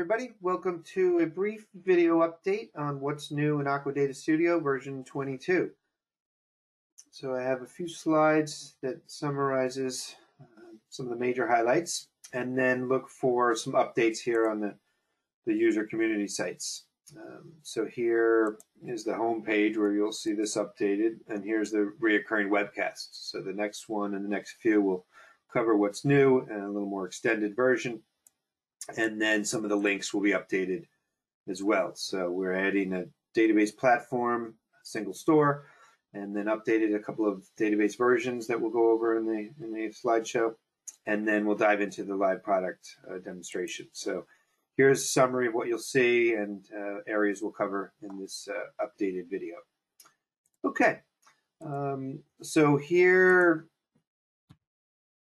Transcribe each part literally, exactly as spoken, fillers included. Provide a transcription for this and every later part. everybody. Welcome to a brief video update on what's new in Aqua Data Studio version twenty-two. So I have a few slides that summarizes uh, some of the major highlights, and then look for some updates here on the, the user community sites. Um, so here is the home page where you'll see this updated, and here's the reoccurring webcasts. So the next one and the next few will cover what's new and a little more extended version. And then some of the links will be updated as well. So we're adding a database platform, SingleStore, and then updated a couple of database versions that we'll go over in the, in the slideshow. And then we'll dive into the live product uh, demonstration. So here's a summary of what you'll see and uh, areas we'll cover in this uh, updated video. Okay, um, so here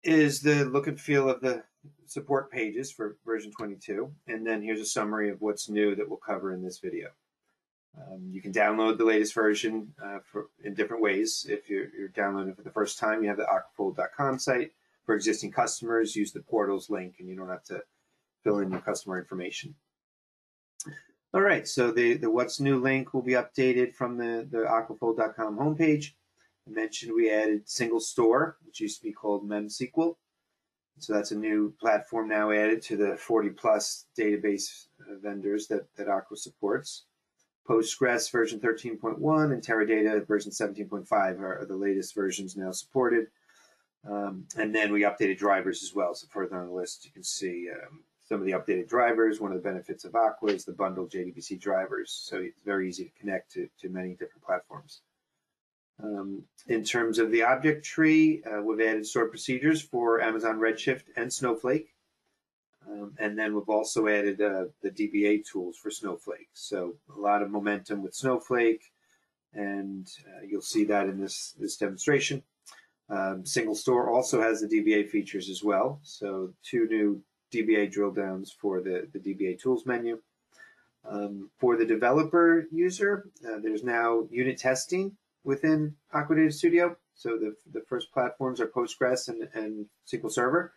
is the look and feel of the support pages for version twenty-two, and then here's a summary of what's new that we'll cover in this video. Um, you can download the latest version uh, for, in different ways. If you're, you're downloading for the first time, you have the aqua fold dot com site. For existing customers, use the portals link, and you don't have to fill in your customer information. All right, so the, the what's new link will be updated from the, the aqua fold dot com homepage. I mentioned we added SingleStore, which used to be called MemSQL. So that's a new platform now added to the forty plus database vendors that, that Aqua supports. Postgres version thirteen point one and Teradata version seventeen point five are, are the latest versions now supported. Um, and then we updated drivers as well. So further on the list, you can see um, some of the updated drivers. One of the benefits of Aqua is the bundled J D B C drivers. So it's very easy to connect to, to many different platforms. Um, in terms of the object tree, uh, we've added stored procedures for Amazon Redshift and Snowflake. Um, and then we've also added uh, the D B A tools for Snowflake. So a lot of momentum with Snowflake, and uh, you'll see that in this, this demonstration. Um, SingleStore also has the D B A features as well. So two new D B A drill downs for the, the D B A tools menu. Um, for the developer user, uh, there's now unit testing within Aqua Data Studio. So the, the first platforms are Postgres and, and S Q L Server.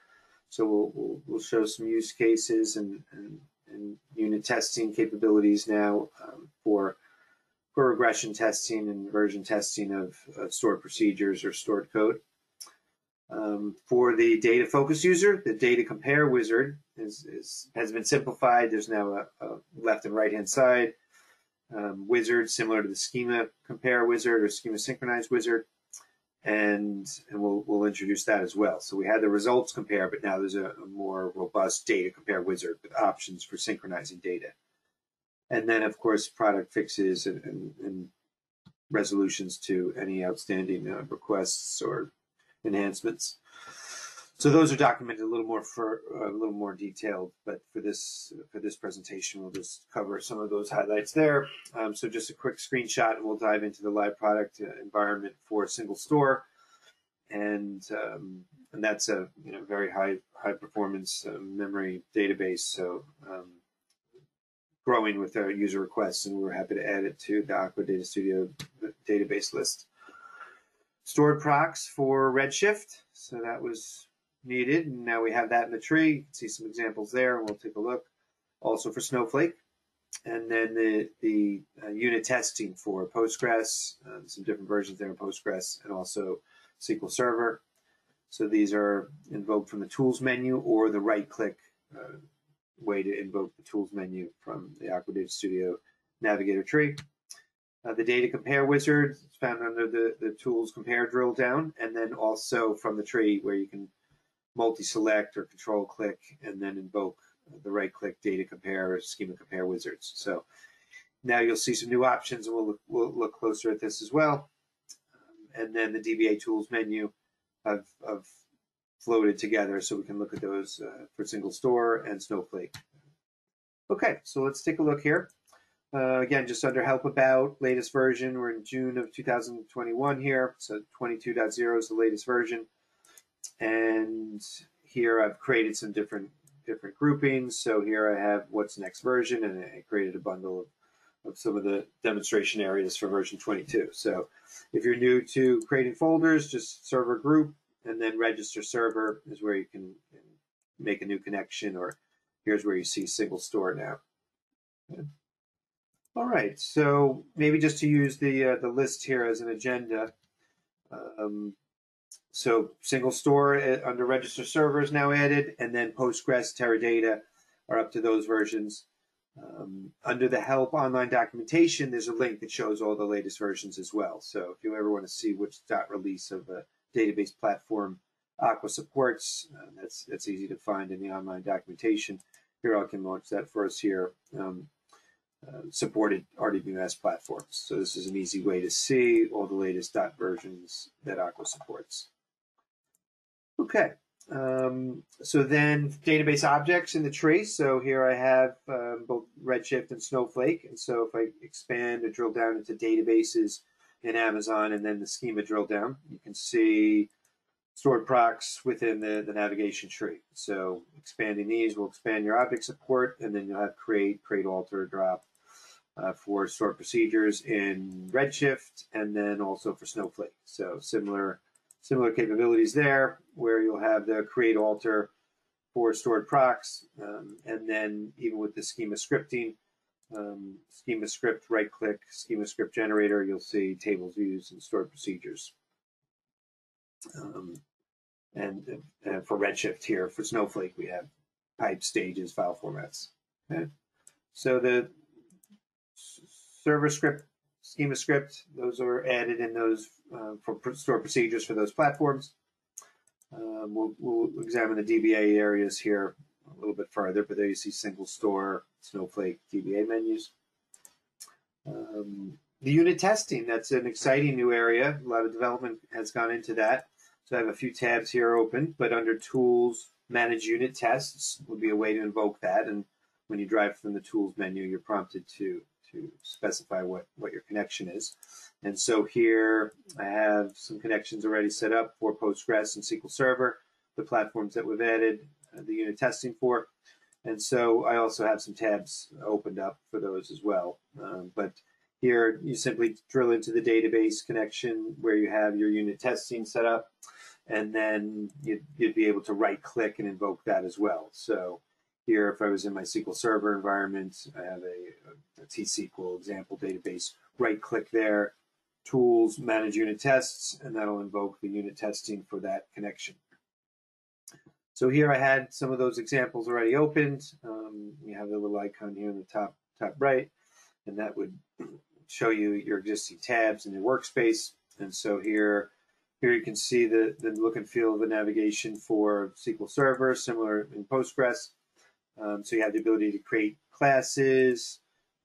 So we'll, we'll, we'll show some use cases and, and, and unit testing capabilities now um, for, for regression testing and version testing of, of stored procedures or stored code. Um, for the data focus user, the data compare wizard is, is, has been simplified. There's now a, a left and right hand side Um, wizard similar to the schema compare wizard or schema synchronize wizard, and and we'll we'll introduce that as well. So we had the results compare, but now there's a, a more robust data compare wizard with options for synchronizing data. And then of course product fixes and, and, and resolutions to any outstanding uh, requests or enhancements. So those are documented a little more for uh, a little more detailed, but for this for this presentation, we'll just cover some of those highlights there. Um, so just a quick screenshot, and we'll dive into the live product uh, environment for SingleStore, and um, and that's a you know very high high performance uh, memory database. So um, growing with our user requests, and we're happy to add it to the Aqua Data Studio database list. Stored procs for Redshift, so that was needed, and now we have that in the tree. You can see some examples there, and we'll take a look also for Snowflake, and then the the uh, unit testing for Postgres, um, some different versions there in Postgres, and also S Q L Server. So these are invoked from the tools menu or the right click uh, way to invoke the tools menu from the Aqua Data Studio navigator tree. Uh, the data compare wizard is found under the the tools compare drill down, and then also from the tree where you can multi-select or control click and then invoke the right click data compare or schema compare wizards. So now you'll see some new options, and we'll look, we'll look closer at this as well. Um, and then the D B A tools menu I've, I've floated together so we can look at those uh, for SingleStore and Snowflake. Okay, so let's take a look here. Uh, again, just under help about latest version, we're in June of two thousand twenty-one here. So twenty-two point zero is the latest version. And here I've created some different different groupings. So here I have what's next version, and I created a bundle of, of some of the demonstration areas for version twenty-two. So if you're new to creating folders, just server group, and then register server is where you can make a new connection or here's where you see SingleStore now. Yeah. All right, so maybe just to use the uh, the list here as an agenda. Um, so SingleStore under Register Server is now added, and then Postgres, Teradata are up to those versions. Um, under the Help Online Documentation, there's a link that shows all the latest versions as well. So if you ever want to see which dot release of a database platform Aqua supports, uh, that's that's easy to find in the online documentation. Here I can launch that for us here. Um, uh, supported R D B M S platforms. So this is an easy way to see all the latest dot versions that Aqua supports. Okay. Um, so then database objects in the tree. So here I have um, both Redshift and Snowflake. And so if I expand and drill down into databases in Amazon and then the schema drill down, you can see stored procs within the, the navigation tree. So expanding these will expand your object support, and then you'll have create, create, alter, drop uh, for stored procedures in Redshift and then also for Snowflake. So similar Similar capabilities there, where you'll have the create alter for stored procs, um, and then even with the schema scripting, um, schema script right click, schema script generator, you'll see tables, views, and stored procedures. Um, and, and for Redshift here, for Snowflake, we have pipe, stages, file formats. Okay. So the server script, schema script, those are added in those uh, for store procedures for those platforms. Um, we'll, we'll examine the D B A areas here a little bit further, but there you see SingleStore, Snowflake, D B A menus. Um, the unit testing, that's an exciting new area. A lot of development has gone into that. So I have a few tabs here open, but under Tools, Manage Unit Tests would be a way to invoke that. And when you drive from the Tools menu, you're prompted to to specify what, what your connection is. And so here I have some connections already set up for Postgres and S Q L Server, the platforms that we've added uh, the unit testing for. And so I also have some tabs opened up for those as well. Um, but here you simply drill into the database connection where you have your unit testing set up, and then you'd, you'd be able to right click and invoke that as well. So here, if I was in my S Q L Server environment, I have a, a T S Q L example database, right-click there, Tools, Manage Unit Tests, and that'll invoke the unit testing for that connection. So here I had some of those examples already opened. Um, you have the little icon here in the top, top right, and that would show you your existing tabs in your workspace. And so here, here you can see the, the look and feel of the navigation for S Q L Server, similar in Postgres. Um, so you have the ability to create classes,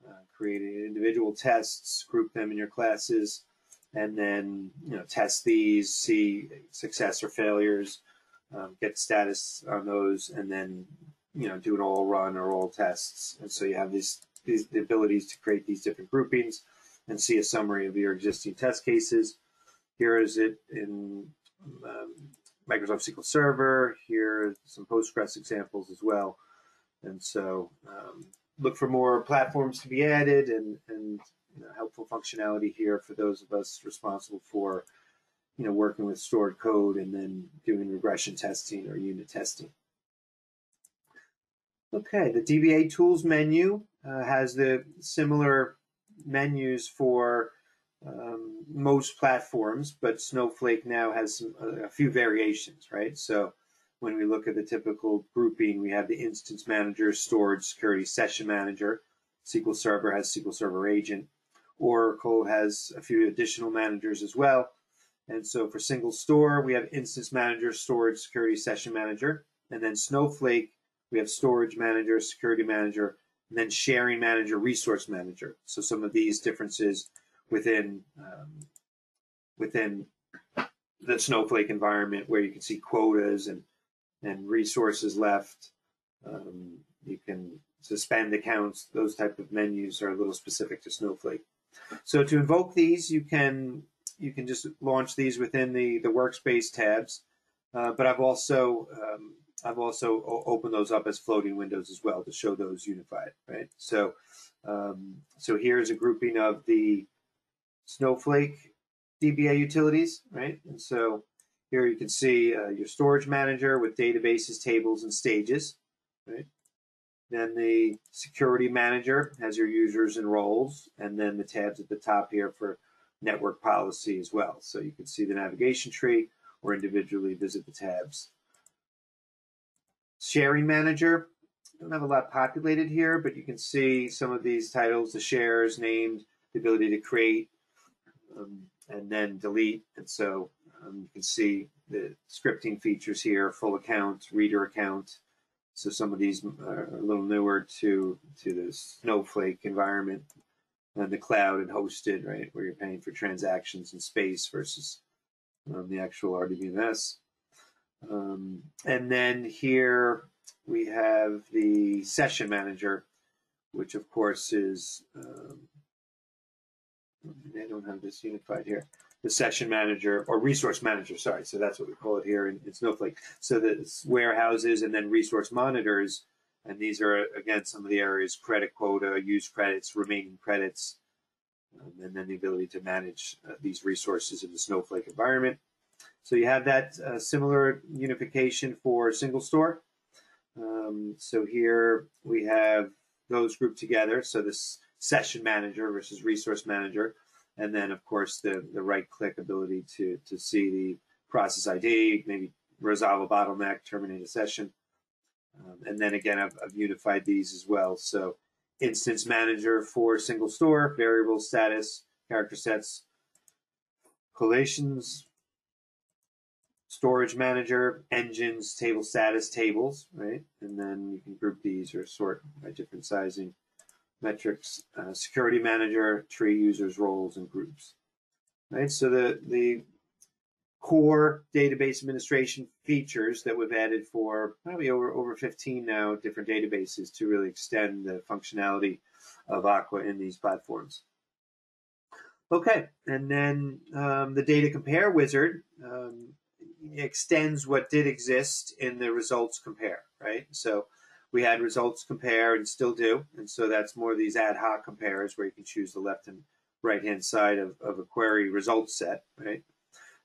uh, create individual tests, group them in your classes, and then you know test these, see success or failures, um, get status on those, and then you know do an all run or all tests. And so you have these these the abilities to create these different groupings and see a summary of your existing test cases. Here is it in um, Microsoft S Q L Server. Here are some Postgres examples as well. And so um, look for more platforms to be added and, and you know, helpful functionality here for those of us responsible for, you know, working with stored code and then doing regression testing or unit testing. Okay, the D B A Tools menu uh, has the similar menus for um, most platforms, but Snowflake now has some, uh, a few variations, right? So when we look at the typical grouping, we have the instance manager, storage, security, session manager. S Q L Server has S Q L Server agent. Oracle has a few additional managers as well. And so for SingleStore, we have instance manager, storage, security, session manager. And then Snowflake, we have storage manager, security manager, and then sharing manager, resource manager. So some of these differences within, um, within the Snowflake environment, where you can see quotas and and resources left, um, you can suspend accounts. Those type of menus are a little specific to Snowflake. So to invoke these, you can you can just launch these within the the workspace tabs. Uh, but I've also um, I've also opened those up as floating windows as well to show those unified, right? So um, so here's a grouping of the Snowflake D B A utilities, right? And so here you can see uh, your storage manager with databases, tables, and stages, right? Then the security manager has your users and roles, and then the tabs at the top here for network policy as well. So you can see the navigation tree or individually visit the tabs. Sharing manager, I don't have a lot populated here, but you can see some of these titles, the shares, named, the ability to create um, and then delete. And so um, you can see the scripting features here, full account, reader account. So some of these are a little newer to, to the Snowflake environment and the cloud and hosted, right, where you're paying for transactions in space versus um, the actual R D B M S. Um, and then here we have the session manager, which of course is, um, I don't have this unified here, the session manager or resource manager, sorry. So that's what we call it here in, in Snowflake. So that's warehouses and then resource monitors. And these are, again, some of the areas, credit quota, use credits, remaining credits, um, and then the ability to manage uh, these resources in the Snowflake environment. So you have that uh, similar unification for SingleStore. Um, so here we have those grouped together. So this session manager versus resource manager. And then, of course, the, the right-click ability to, to see the process I D, maybe resolve a bottleneck, terminate a session. Um, and then, again, I've, I've unified these as well. So instance manager for SingleStore, variable status, character sets, collations, storage manager, engines, table status, tables, right? And then you can group these or sort by different sizing. Metrics, uh, security manager, tree users, roles, and groups. Right. So the the core database administration features that we've added for probably over over fifteen now different databases to really extend the functionality of Aqua in these platforms. Okay, and then um, the data compare wizard um, extends what did exist in the results compare. Right. So we had results compare and still do, and so that's more of these ad hoc compares where you can choose the left and right-hand side of, of a query result set, right?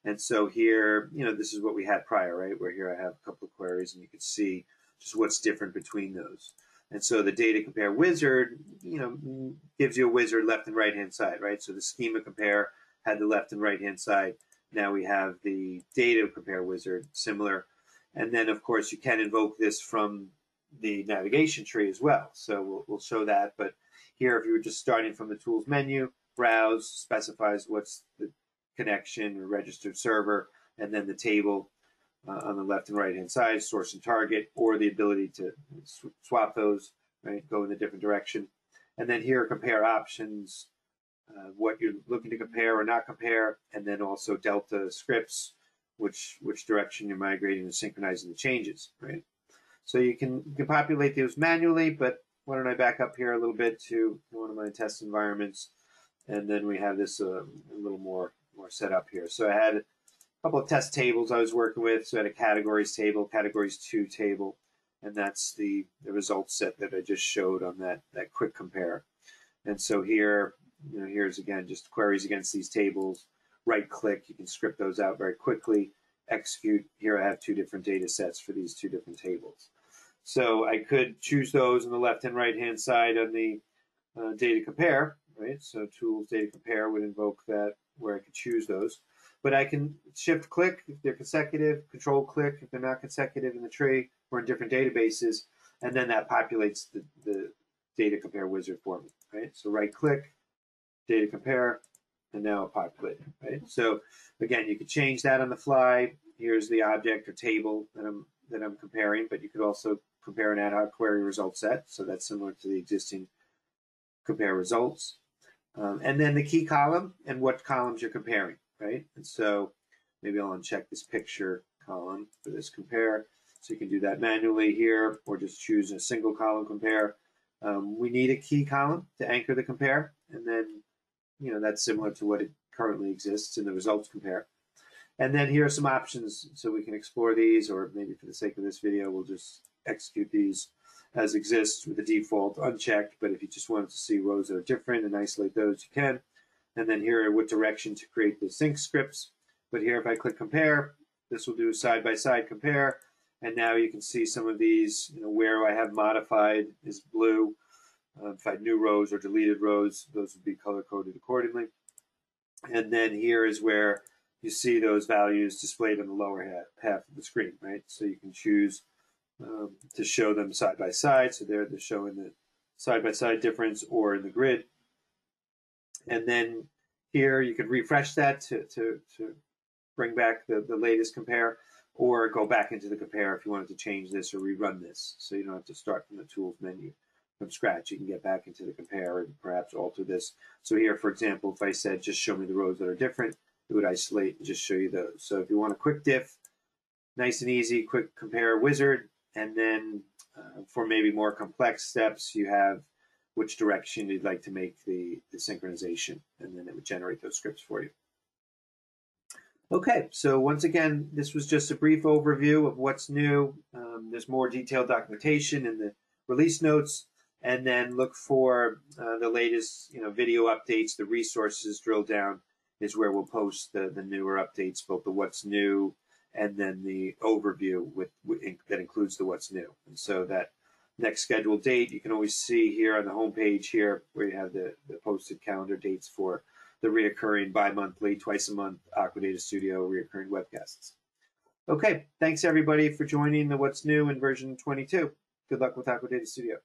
And so here, you know, this is what we had prior, right? Where here I have a couple of queries and you can see just what's different between those. And so the data compare wizard, you know, gives you a wizard left and right-hand side, right? So the schema compare had the left and right-hand side. Now we have the data compare wizard, similar. And then, of course, you can invoke this from the navigation tree as well. So we'll, we'll show that, but here if you were just starting from the tools menu, browse specifies what's the connection or registered server, and then the table uh, on the left and right hand side, source and target, or the ability to sw swap those, right, go in a different direction. And then here compare options, uh, what you're looking to compare or not compare, and then also delta scripts, which, which direction you're migrating and synchronizing the changes, right? So you can, you can populate those manually, but why don't I back up here a little bit to one of my test environments, and then we have this um, a little more, more set up here. So I had a couple of test tables I was working with. So I had a categories table, categories two table, and that's the, the results set that I just showed on that, that quick compare. And so here, you know, here's again, just queries against these tables, right click, you can script those out very quickly, execute. Here I have two different data sets for these two different tables. So I could choose those on the left and right hand side on the uh, data compare, right? So tools data compare would invoke that where I could choose those. But I can shift click if they're consecutive, control click if they're not consecutive in the tree or in different databases, and then that populates the, the data compare wizard for me, right? So right click, data compare, and now it populated, right? So again, you could change that on the fly. Here's the object or table that I'm that I'm comparing, but you could also compare an ad hoc query result set. So that's similar to the existing compare results. Um, and then the key column and what columns you're comparing, right? And so maybe I'll uncheck this picture column for this compare. So you can do that manually here or just choose a single column compare. Um, we need a key column to anchor the compare. And then, you know, that's similar to what it currently exists in the results compare. And then here are some options so we can explore these, or maybe for the sake of this video, we'll just execute these as exists with the default unchecked. But if you just wanted to see rows that are different and isolate those, you can. And then here are what direction to create the sync scripts. But here, if I click compare, this will do a side-by-side compare. And now you can see some of these, you know, where I have modified is blue. Uh, if I had new rows or deleted rows, those would be color-coded accordingly. And then here is where you see those values displayed on the lower half, half of the screen, right? So you can choose um, to show them side by side. So there they're showing the side by side difference or in the grid. And then here you could refresh that to, to, to bring back the, the latest compare, or go back into the compare if you wanted to change this or rerun this. So you don't have to start from the tools menu from scratch. You can get back into the compare and perhaps alter this. So here, for example, if I said, just show me the rows that are different, it would isolate and just show you those. So if you want a quick diff, nice and easy, quick compare wizard, and then uh, for maybe more complex steps, you have which direction you'd like to make the, the synchronization, and then it would generate those scripts for you. Okay, so once again, this was just a brief overview of what's new. Um, there's more detailed documentation in the release notes, and then look for uh, the latest, you know, video updates. The resources drill down is where we'll post the, the newer updates, both the what's new and then the overview with, with that includes the what's new. And so that next scheduled date, you can always see here on the homepage here where you have the, the posted calendar dates for the reoccurring bi-monthly, twice a month Aqua Data Studio reoccurring webcasts. Okay, thanks everybody for joining the What's New in version twenty-two. Good luck with Aqua Data Studio.